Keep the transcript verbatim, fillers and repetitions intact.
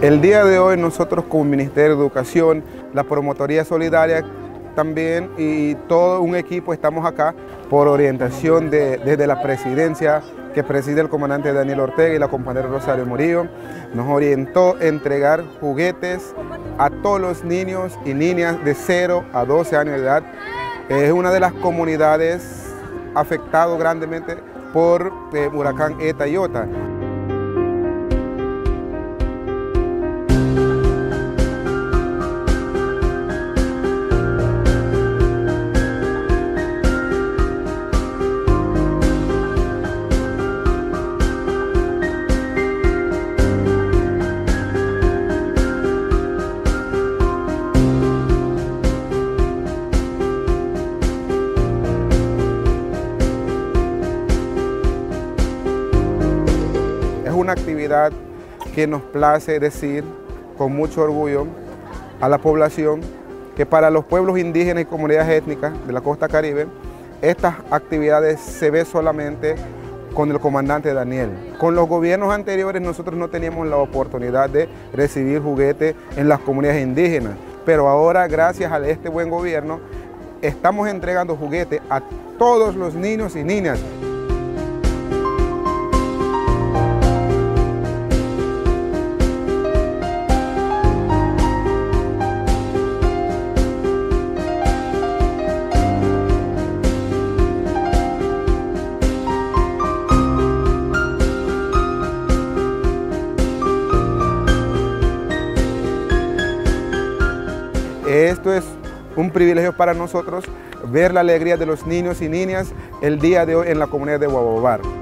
El día de hoy nosotros como Ministerio de Educación, la Promotoría Solidaria también y todo un equipo estamos acá por orientación de, desde la presidencia que preside el comandante Daniel Ortega y la compañera Rosario Murillo. Nos orientó a entregar juguetes a todos los niños y niñas de cero a doce años de edad. Es una de las comunidades afectadas grandemente por eh, huracán Eta y Iota. Una actividad que nos place decir con mucho orgullo a la población que para los pueblos indígenas y comunidades étnicas de la costa Caribe, estas actividades se ven solamente con el comandante Daniel. Con los gobiernos anteriores nosotros no teníamos la oportunidad de recibir juguetes en las comunidades indígenas, pero ahora gracias a este buen gobierno estamos entregando juguetes a todos los niños y niñas. Esto es un privilegio para nosotros ver la alegría de los niños y niñas el día de hoy en la comunidad de Wawa Bar.